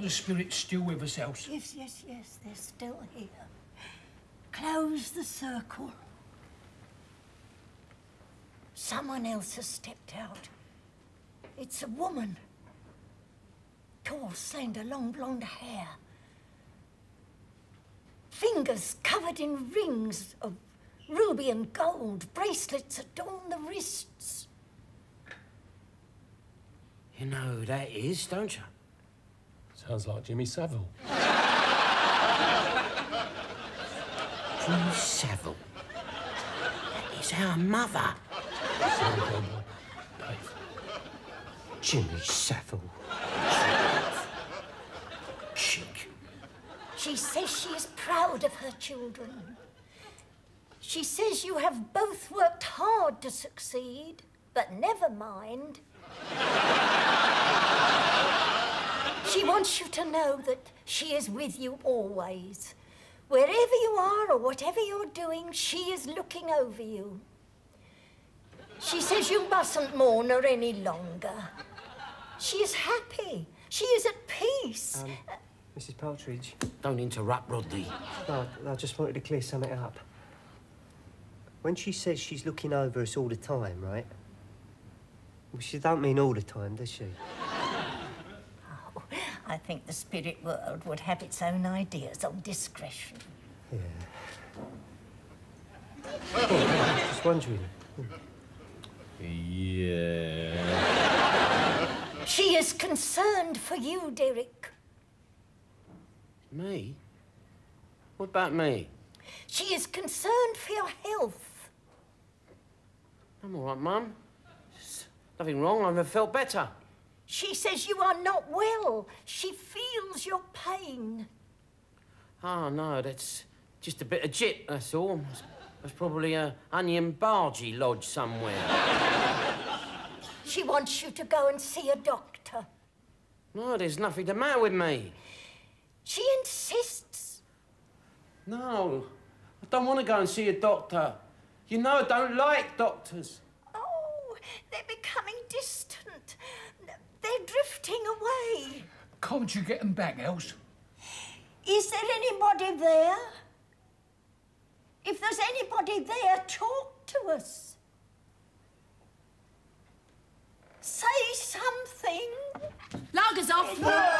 are the spirits still with us, Elsie? Yes, yes, yes, they're still here. Close the circle. Someone else has stepped out. It's a woman. Tall, slender, long blonde hair. Fingers covered in rings of ruby and gold. Bracelets adorn the wrists. You know who that is, don't you? Sounds like Jimmy Savile. Jimmy Savile? That is our mother. Sorry, Bob. Jimmy Savile. Chick. She says she is proud of her children. She says you have both worked hard to succeed, but never mind. She wants you to know that she is with you always. Wherever you are or whatever you're doing, she is looking over you. She says you mustn't mourn her any longer. She is happy. She is at peace. Mrs. Partridge. Don't interrupt, Rodney. No, I just wanted to clear something up. When she says she's looking over us all the time, right? Well, she don't mean all the time, does she? I think the spirit world would have its own ideas on discretion. Yeah. Oh, I was just wondering. Yeah. She is concerned for you, Derek. Me? What about me? She is concerned for your health. I'm all right, Mum. There's nothing wrong. I've never felt better. She says you are not well. She feels your pain. Oh, no, that's just a bit of jip, that's all. There's probably an onion bargee lodge somewhere. She wants you to go and see a doctor. No, there's nothing the matter with me. She insists. No, I don't want to go and see a doctor. You know I don't like doctors. Oh, they're becoming distant. They're drifting away. Can't you get them back, Elsie? Is there anybody there? If there's anybody there, talk to us. Say something. Lagers off.